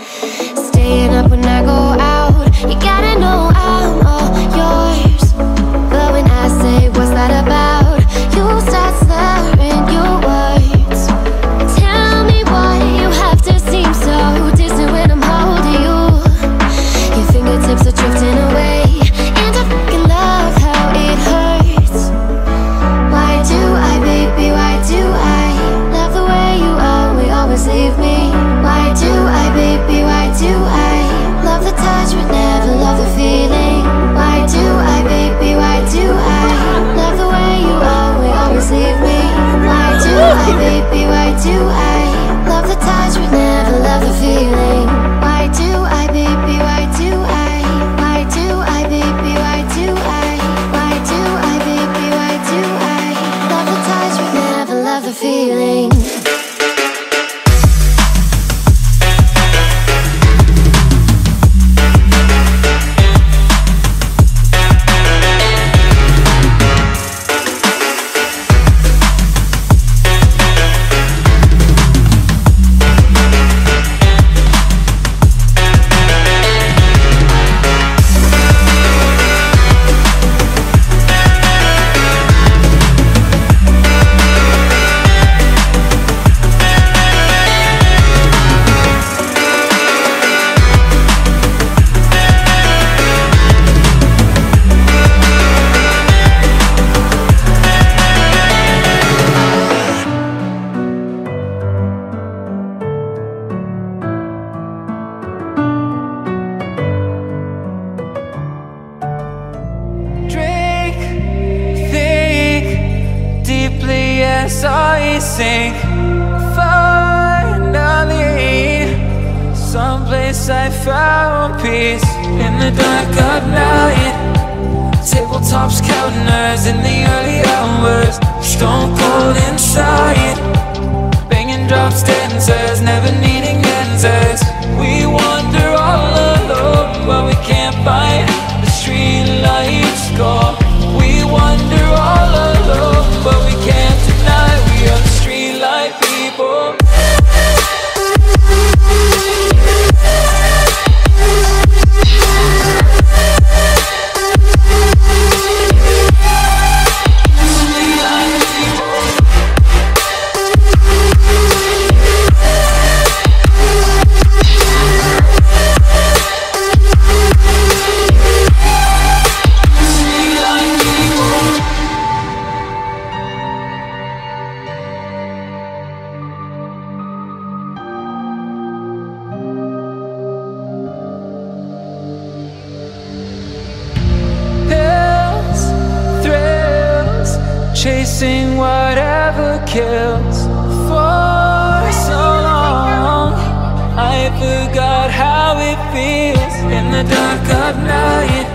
Staying up when I go out, you gotta know I'm all yours. But when I say, what's that about? You start slurring your words. Tell me why you have to seem so distant when I'm holding you. Your fingertips are drifting away, and I fucking love how it hurts. Why do I, baby, why do I love the way you always, always leave me? Why do I, baby, why do I love the touch but never love the feeling? Why do I, baby, why do I love the way you always, always leave me? Why do I, baby, why do I love the touch but never love the feeling? Why do I, baby, why do I? Why do I, baby, why do I? Why do I, baby, why do I love the touch but never love the feeling? Forgot how it feels in the dark of night.